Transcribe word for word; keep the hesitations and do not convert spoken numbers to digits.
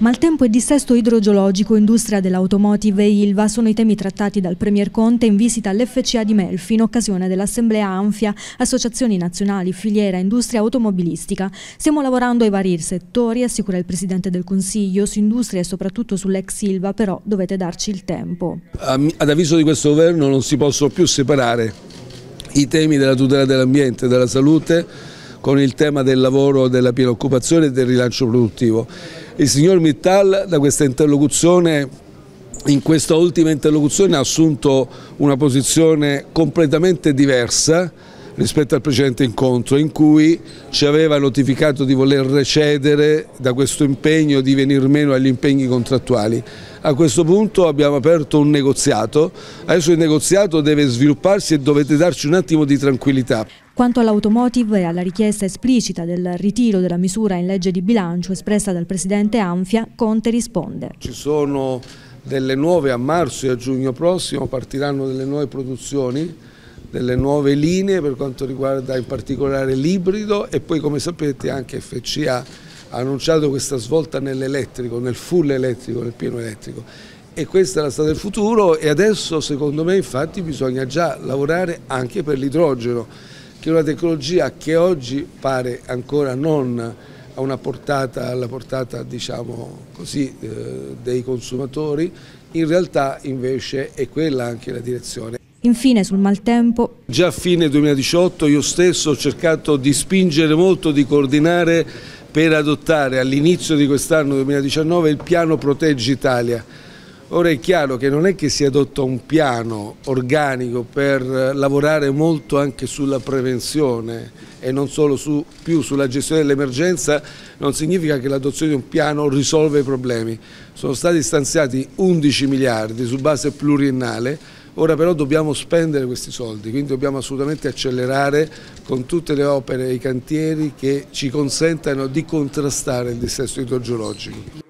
Maltempo e dissesto idrogeologico, industria dell'automotive e I L V A sono i temi trattati dal Premier Conte in visita all'F C A di Melfi in occasione dell'assemblea Anfia, associazioni nazionali, filiera, industria automobilistica. Stiamo lavorando ai vari settori, assicura il Presidente del Consiglio, su industria e soprattutto sull'ex I L V A, però dovete darci il tempo. Ad avviso di questo governo non si possono più separare i temi della tutela dell'ambiente e della salute con il tema del lavoro, della piena occupazione e del rilancio produttivo. Il signor Mittal da questa interlocuzione, in questa ultima interlocuzione, ha assunto una posizione completamente diversa rispetto al precedente incontro, in cui ci aveva notificato di voler recedere da questo impegno, di venir meno agli impegni contrattuali. A questo punto abbiamo aperto un negoziato, adesso il negoziato deve svilupparsi e dovete darci un attimo di tranquillità. Quanto all'automotive e alla richiesta esplicita del ritiro della misura in legge di bilancio espressa dal Presidente Anfia, Conte risponde. Ci sono delle nuove a marzo e a giugno prossimo, partiranno delle nuove produzioni, delle nuove linee per quanto riguarda in particolare l'ibrido e poi, come sapete, anche F C A ha annunciato questa svolta nell'elettrico, nel full elettrico, nel pieno elettrico. E questa è la strada del futuro e adesso, secondo me, infatti, bisogna già lavorare anche per l'idrogeno, che è una tecnologia che oggi pare ancora non a una portata, alla portata, diciamo così, eh, dei consumatori, in realtà invece è quella anche la direzione. Infine sul maltempo. Già a fine duemiladiciotto io stesso ho cercato di spingere molto, di coordinare per adottare all'inizio di quest'anno duemiladiciannove il piano Proteggi Italia. Ora è chiaro che non è che si adotta un piano organico per lavorare molto anche sulla prevenzione e non solo su, più sulla gestione dell'emergenza, non significa che l'adozione di un piano risolve i problemi. Sono stati stanziati undici miliardi su base pluriennale, ora però dobbiamo spendere questi soldi, quindi dobbiamo assolutamente accelerare con tutte le opere e i cantieri che ci consentano di contrastare il dissesto idrogeologico.